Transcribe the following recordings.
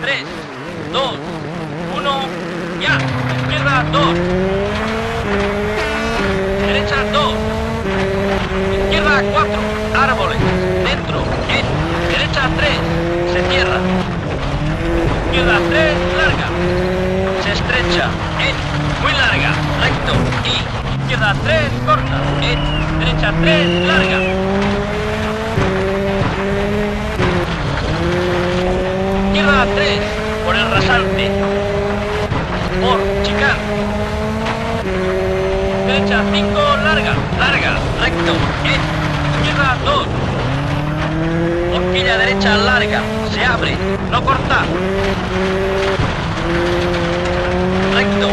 3, 2, 1, ya, izquierda 2, derecha 2, izquierda 4, árboles, dentro, derecha 3, se cierra, izquierda 3, larga, se estrecha, muy larga, recto, y izquierda 3, corta, derecha 3, larga. Izquierda 3, por el rasante, por chicar. Derecha 5, larga, larga, recto, izquierda 2. Horquilla derecha larga, se abre, no cortar. Recto,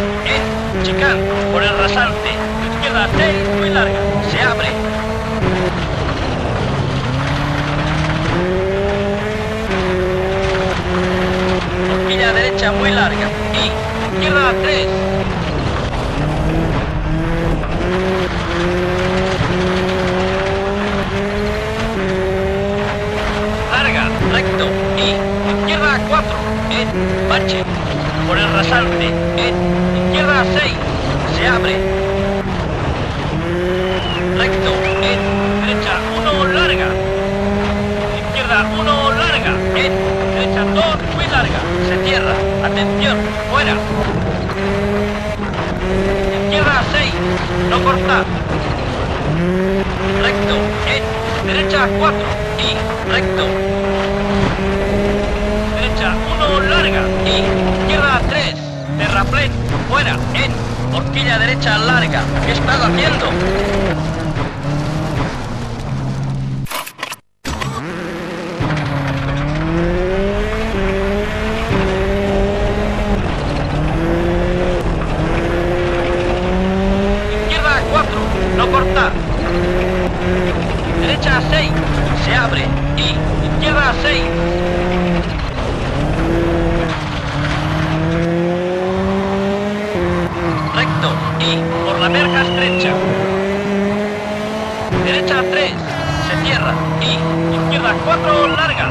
chicar, por el rasante. Izquierda 6, muy larga, se abre. Derecha muy larga y izquierda 3, larga, recto y izquierda 4, bache por el rasante, izquierda 6, se abre, recto, derecha 1, larga, izquierda 1, larga, derecha 2, larga, se cierra, atención, fuera. Izquierda 6, no cortar. Recto, derecha 4 y recto. Derecha 1, larga y izquierda 3, terraplén, fuera, horquilla derecha larga, ¿qué estás haciendo? Derecha 6, se abre y izquierda 6. Recto y por la verja estrecha. Derecha 3, se cierra y izquierda 4, larga.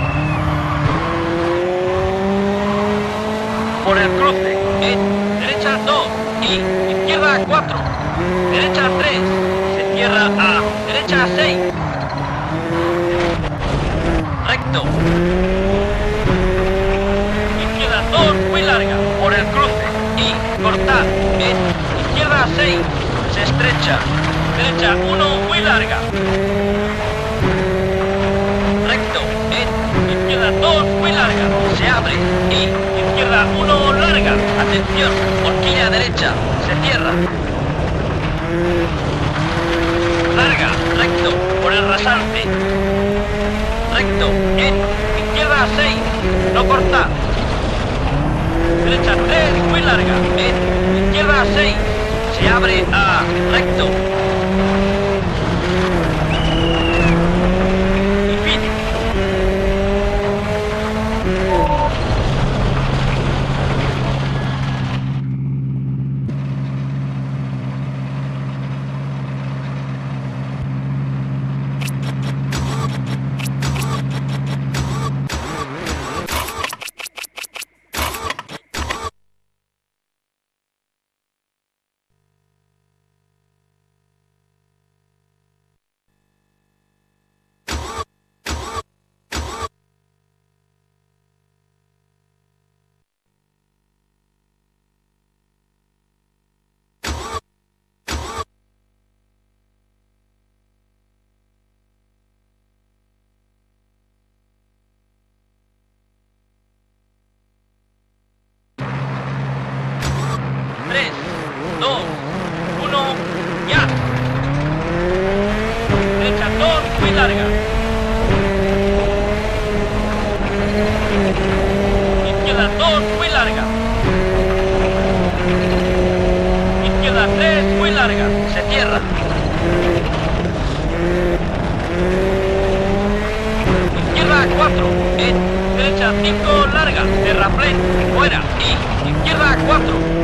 Por el cruce, derecha 2 y izquierda 4. Derecha 3, se cierra a derecha 6. Recto. Izquierda 2, muy larga, por el cruce y cortar. Izquierda 6, se estrecha. Derecha 1, muy larga. Recto. Izquierda 2, muy larga, se abre y izquierda 1, larga. Atención, horquilla derecha, se cierra. Larga, recto, por el rasante. Recto, izquierda 6, no corta. Derecha 3, muy larga, izquierda 6, se abre a recto. Y fin.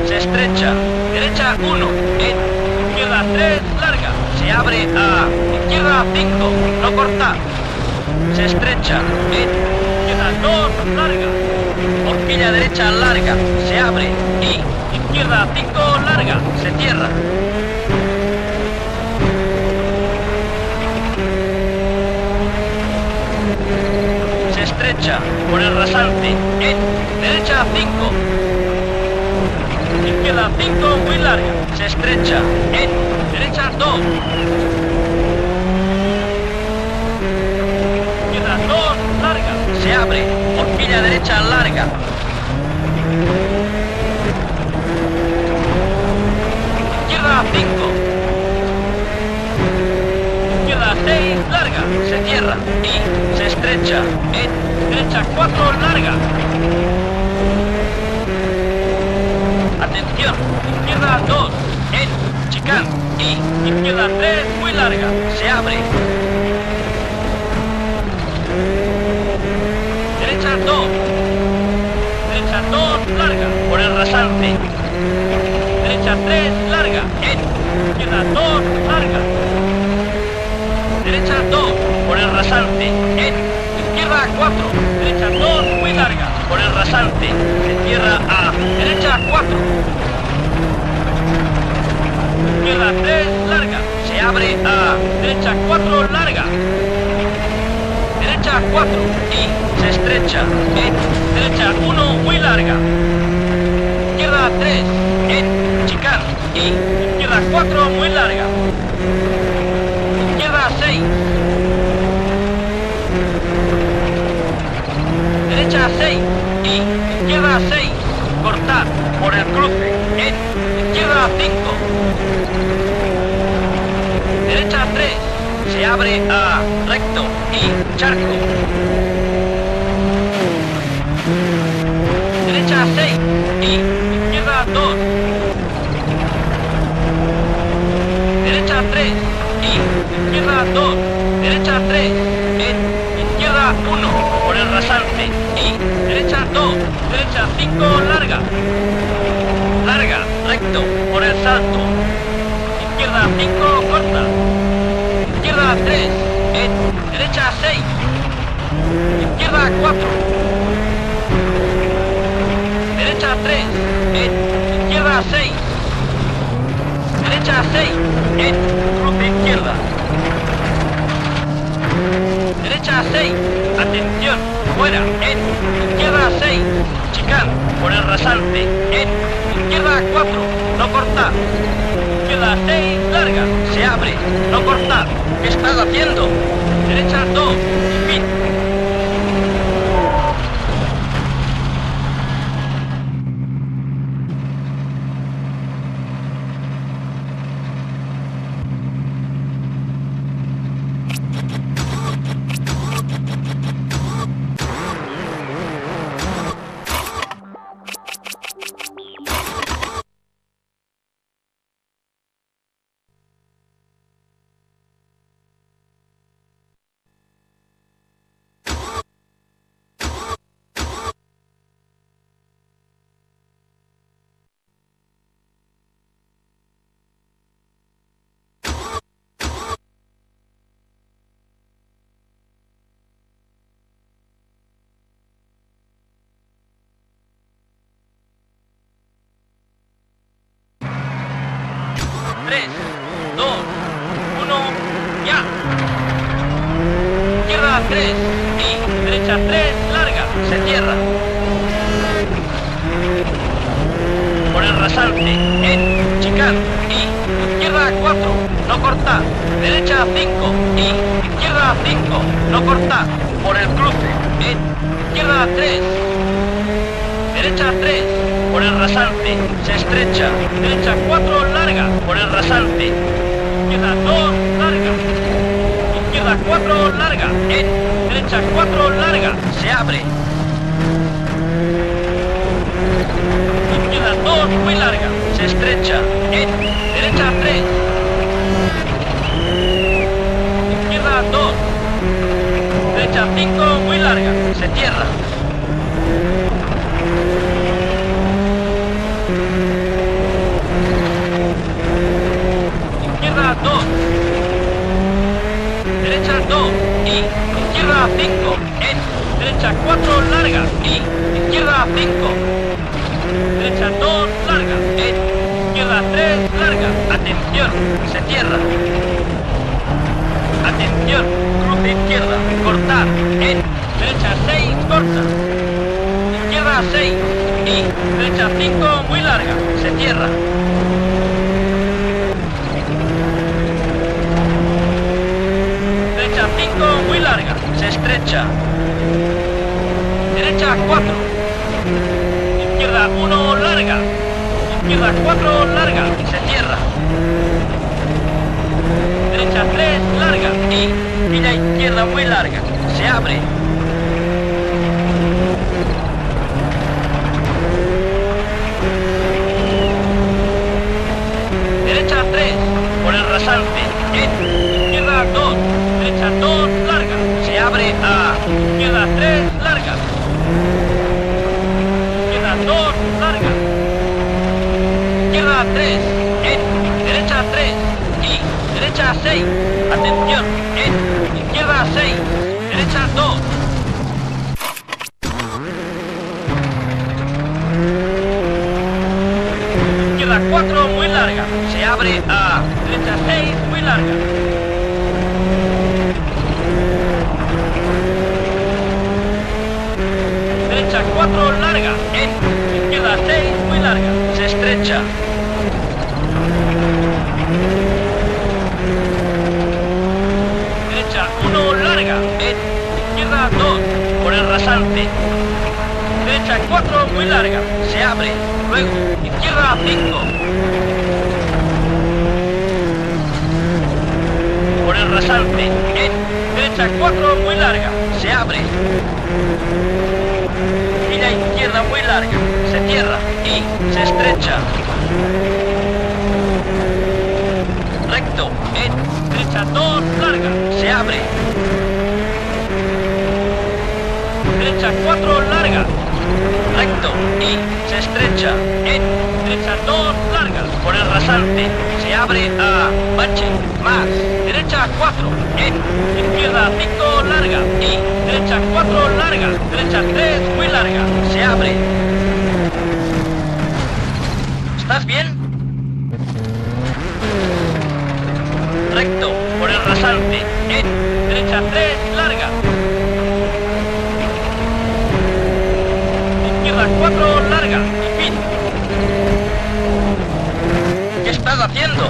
Se estrecha, izquierda 2, larga. Horquilla derecha larga, se abre y izquierda 5 larga, se cierra. Se estrecha por el rasante en derecha 5. Izquierda 5 muy larga, se estrecha en derecha 2. Izquierda 2 larga, se abre, horquilla derecha larga. Izquierda 5. Izquierda 6 larga, se cierra y se estrecha en derecha 4 larga. Atención, izquierda 2 en chicán y izquierda 3 muy larga, se abre. Derecha 2 larga, por el rasante. Derecha 3 larga, en izquierda 2 larga. Derecha 2 por el rasante, en izquierda 4. Derecha 2 muy larga, por el rasante. Se cierra a derecha 4. Izquierda 3 larga, se abre a derecha 4 larga. Derecha 4 y se estrecha en derecha 1 muy larga. Izquierda 3 en chicán y izquierda 4 muy larga. Izquierda 6. Derecha 6 y izquierda 6. Cortar por el cruce en izquierda 5. Derecha 3. Se abre a recto y charco. Derecha 6 y izquierda 2. Derecha 3 y izquierda 2. Derecha 3 en izquierda 1 por el rasante y derecha 2. Derecha 5 larga. Larga, recto por el salto. Izquierda 5 corta. Izquierda 3, en derecha 6, izquierda 4, derecha 3, en izquierda 6, derecha 6, en cruce izquierda, derecha 6, atención, fuera, en izquierda 6, chicán, por el rasante, en izquierda 4, no cortar. Izquierda 6 larga, se abre, no cortar. ¿Qué estás haciendo? Derecha 2, fin. Izquierda Derecha 5. Derecha 2, larga. Izquierda 3, larga. Atención, se cierra. Atención, cruce izquierda. Cortar. Derecha 6, corta. Izquierda 6. Y derecha 5, muy larga. Se cierra. Derecha 5, muy larga. Se estrecha. Derecha 4. Izquierda 1, larga. Izquierda 4, larga. Se cierra. Derecha 3, larga. Y fila izquierda muy larga. Se abre. Derecha 3. Por el rasante. Izquierda 2. Derecha 2, larga. Se abre a izquierda 3. Izquierda 2, larga. Izquierda 3, derecha 3 y derecha 6. Atención, izquierda 6, derecha 2. Izquierda 4, muy larga. Se abre a derecha 6, muy larga. Derecha 4, larga, izquierda 6, muy larga, se estrecha. Derecha 1, larga, izquierda 2, por el rasante. Derecha 4, muy larga, se abre, luego, izquierda 5. Por el rasante, derecha 4, muy larga, se abre. Fila izquierda muy larga, se cierra y se estrecha. Recto, derecha 2, larga, se abre. Derecha 4, larga, recto y se estrecha. Derecha 2, larga, por el rasante, se abre a bache, más. Derecha 4, izquierda 5, larga y... Derecha 4, larga. Derecha 3, muy larga. Se abre. ¿Estás bien? Recto, por el rasante. Derecha 3, larga. Izquierda 4, larga. Y fin. ¿Qué estás haciendo?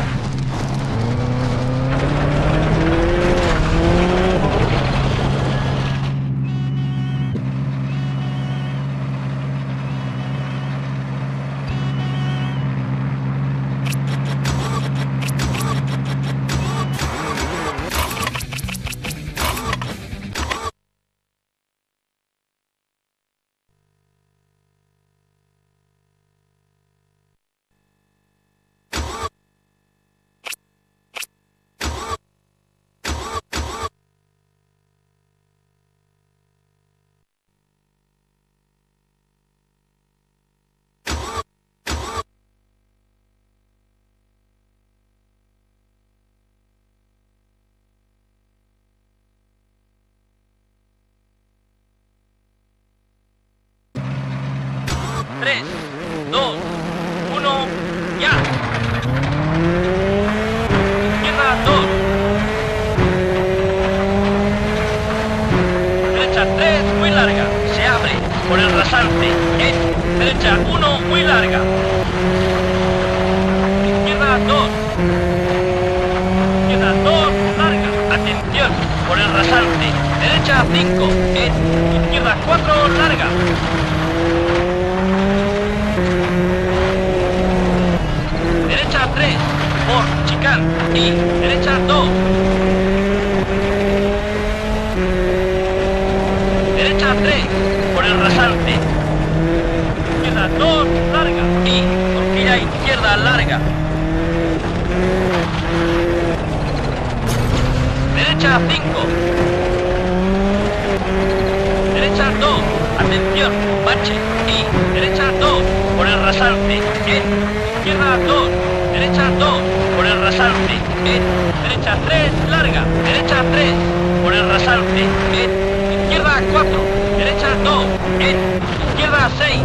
6.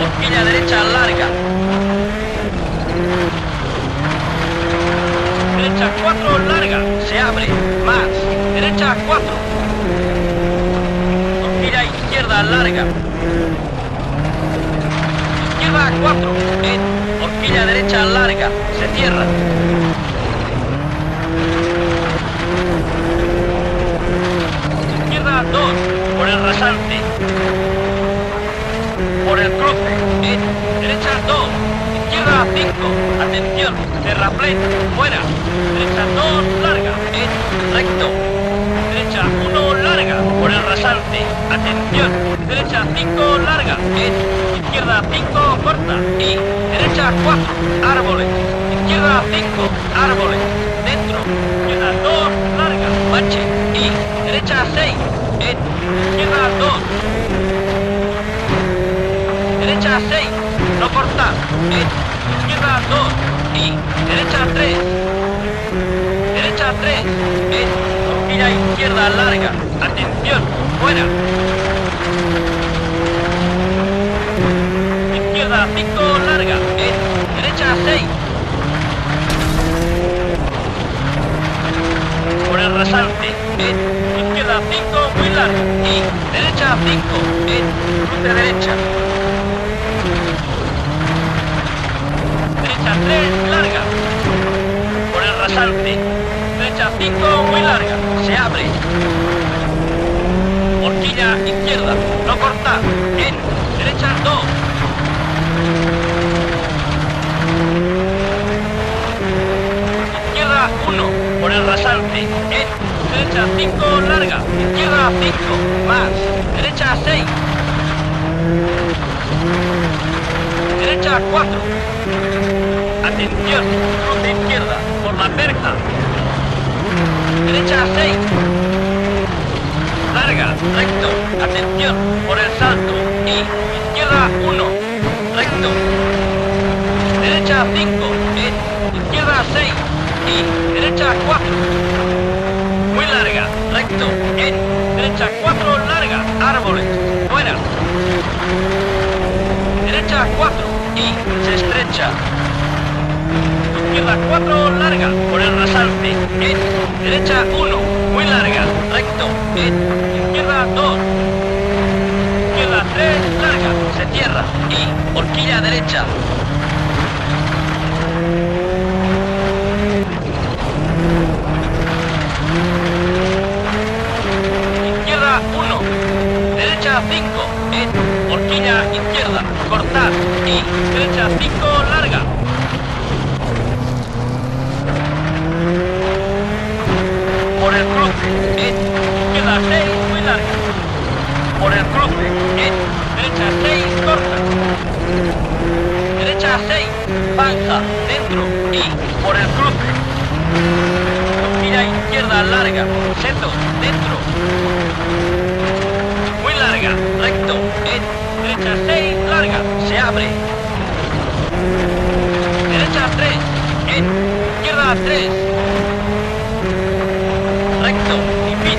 Horquilla derecha larga. Derecha 4 larga. Se abre. Más. Derecha 4. Horquilla izquierda larga. Izquierda 4. Horquilla derecha larga. Se cierra. Izquierda 2, por el rasante, por el cruce, derecha 2, izquierda 5, atención, terraplén, fuera, derecha 2, larga, recto, derecha 1, larga, por el rasante, atención, derecha 5, larga, izquierda 5, corta, y derecha 4, árboles, izquierda 5, árboles, dentro, izquierda 2, larga, bache, y derecha 6, izquierda 2, derecha 6, no cortar, izquierda 2 y derecha 3, derecha 3, horquilla izquierda larga, atención, fuera, izquierda 5 larga, derecha 6, por el rasante, izquierda 5 muy largo y derecha 5, cruce derecha, derecha 3 larga, por el rasante, derecha 5 muy larga, se abre, horquilla izquierda, no cortar, derecha 2, izquierda 1, por el rasante, derecha 5 larga, izquierda 5, más, derecha 6, derecha 4, atención, cruce izquierda, por la verja, derecha 6, larga, recto, atención, por el salto, y izquierda 1, recto, derecha 5, izquierda 6, y derecha 4, muy larga, recto, derecha 4, larga, árboles, fuera, derecha 4, y se estrecha, izquierda 4, larga, por el rasante, derecha 1, muy larga, recto, izquierda 2, izquierda 3, larga, se cierra, y horquilla derecha, izquierda 1, derecha 5, horquilla izquierda, cortar, y derecha 5, larga, por el cruce, izquierda 6, muy larga, por el cruce, derecha 6, corta, derecha 6, panza, dentro, y por el cruce, izquierda larga, seto, dentro, muy larga, recto, derecha 6, larga, se abre, derecha 3, izquierda 3, recto, y fin.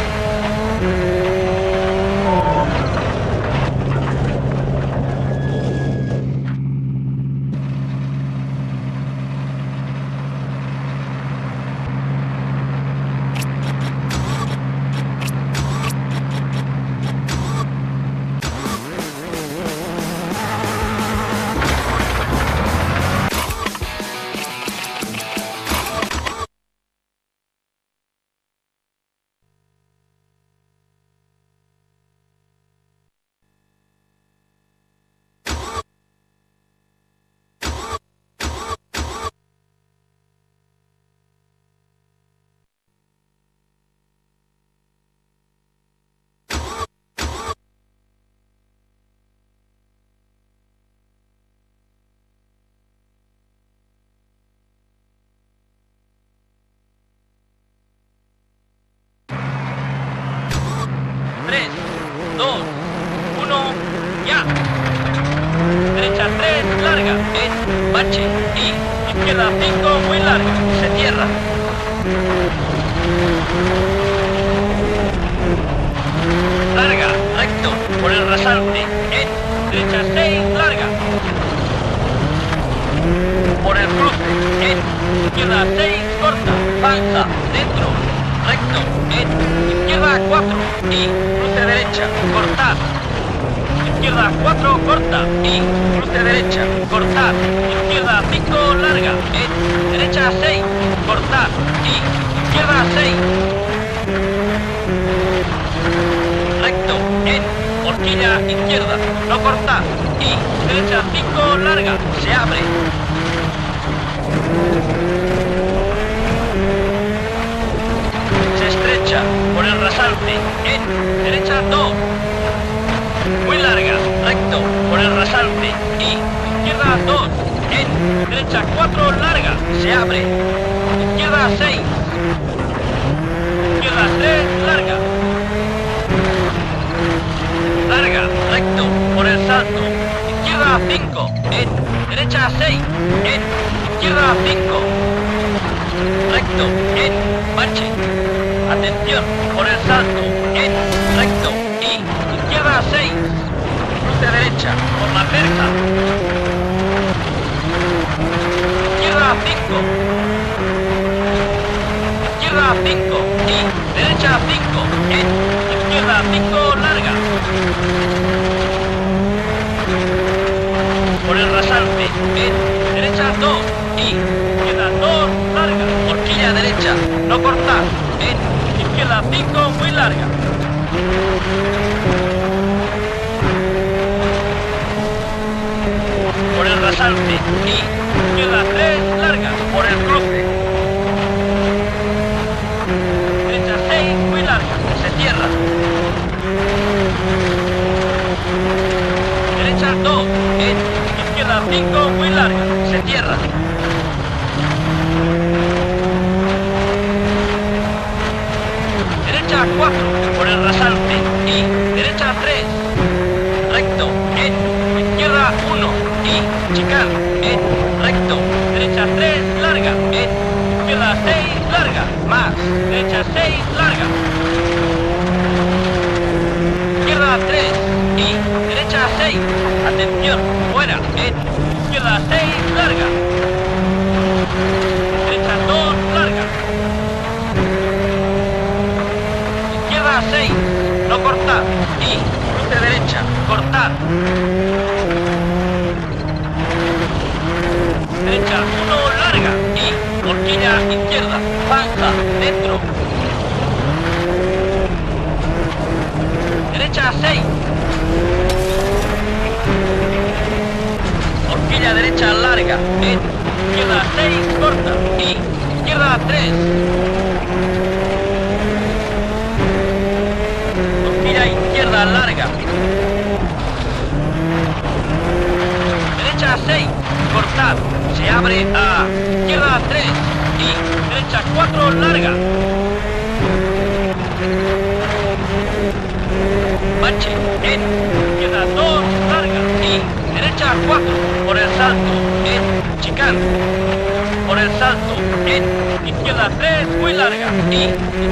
Larga, Izquierda a 4 y cruce derecha, cortad. Izquierda a 4, corta y cruce derecha, cortad. Izquierda a 5, larga. Derecha a 6, cortad y izquierda a 6. Recto, horquilla izquierda, no cortad y derecha a 5, larga. Se abre. Por el rasante, en derecha 2, muy larga, recto, por el rasante, y izquierda 2, en derecha 4, larga, se abre, izquierda 6, izquierda 3, larga, larga, recto, por el salto, izquierda 5, en derecha 6, en izquierda 5, recto, en marche. Atención, por el salto, en, recto, y, izquierda a 6, cruce derecha, por la verja, izquierda a 5, izquierda a 5, y, derecha a 5, en, izquierda a 5, larga, por el rasante, en, derecha 2, y, izquierda 2, larga, horquilla derecha, no cortar, en, izquierda 5, muy larga. Por el rasante y izquierda 3, larga. Por el cruce. Derecha 6, muy larga. Se cierra. Derecha 2, izquierda 5, muy larga. Se cierra. Derecha 4, por el rasante, y derecha 3, recto, en, izquierda 1, y chical, en, recto, derecha 3, larga, en, izquierda 6, larga, más, derecha 6, larga, izquierda 3, y derecha 6, atención, fuera, en, izquierda 6, larga, derecha 2, larga, 6, no cortar, y cruce derecha, cortar, derecha 1, larga, y horquilla izquierda, panza, dentro, derecha 6, horquilla derecha larga, en, izquierda 6, corta, y izquierda 3, izquierda larga, derecha 6, cortad, se abre a izquierda 3 y derecha 4, larga, manche, en, izquierda 2, larga y derecha 4, por el salto, en, chicán, por el salto, en, izquierda 3, muy larga y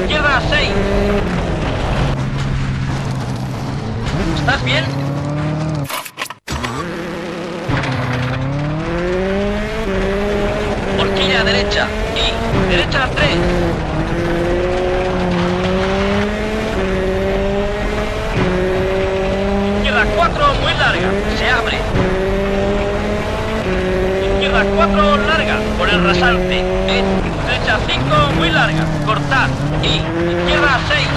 izquierda 6. ¿Estás bien? Horquilla derecha y derecha 3. Izquierda 4, muy larga, se abre. Izquierda 4, larga, por el rasante. En, derecha 5, muy larga, cortar. Y izquierda 6.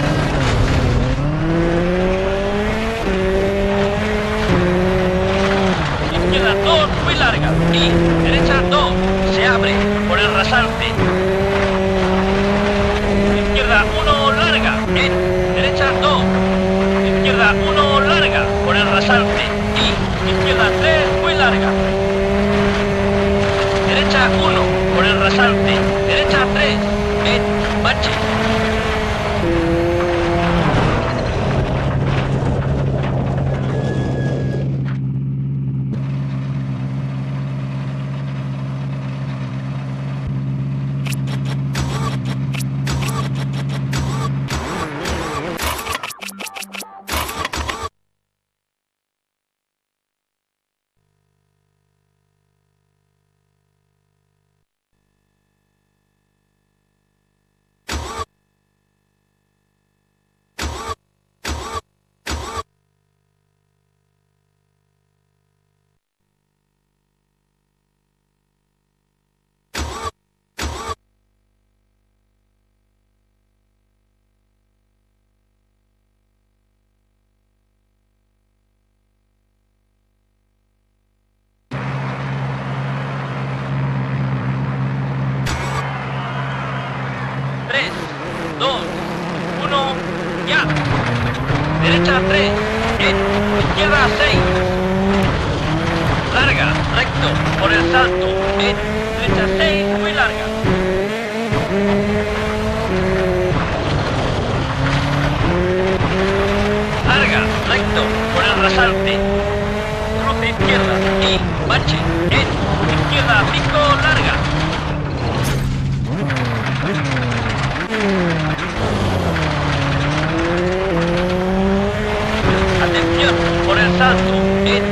Izquierda 2, muy larga, y derecha 2, se abre, por el rasante, izquierda 1, larga, en, derecha 2, izquierda 1, larga, por el rasante, y izquierda 3, muy larga, derecha 1, por el rasante, derecha 3, en, bache, 2, 1, ya. Derecha 3, bien. Izquierda 6. Larga, recto, por el salto, bien. Derecha 6, muy larga. Larga, recto, por el rasante. Cruce izquierda y manche, bien. Izquierda 5, larga. Atención, por el salto, bien.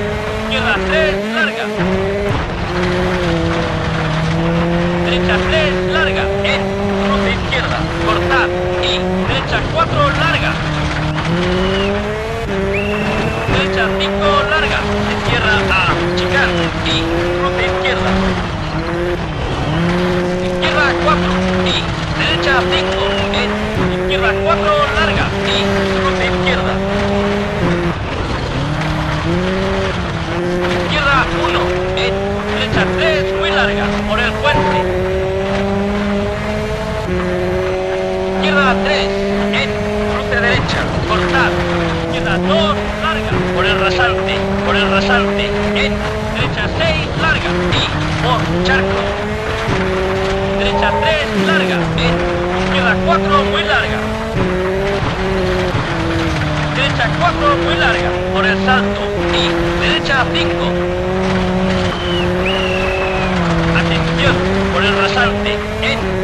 Izquierda 3, larga. Derecha 3, larga, bien. Cruce izquierda, cortar y derecha 4, larga. Derecha 5, larga. Izquierda a achicar y cruce izquierda. Izquierda 4 y derecha 5, bien. Izquierda 4, larga y cruce izquierda. Izquierda 1, bien. Derecha 3, muy larga, por el puente. Izquierda 3, bien. Cruce derecha, cortar. Izquierda 2, larga, por el rasante, bien. Derecha 6, larga y por charco. Derecha 3, larga, bien. Izquierda 4, muy larga. Derecha 4, muy larga, por el salto y derecha 5. Atención, por el rasante, bien.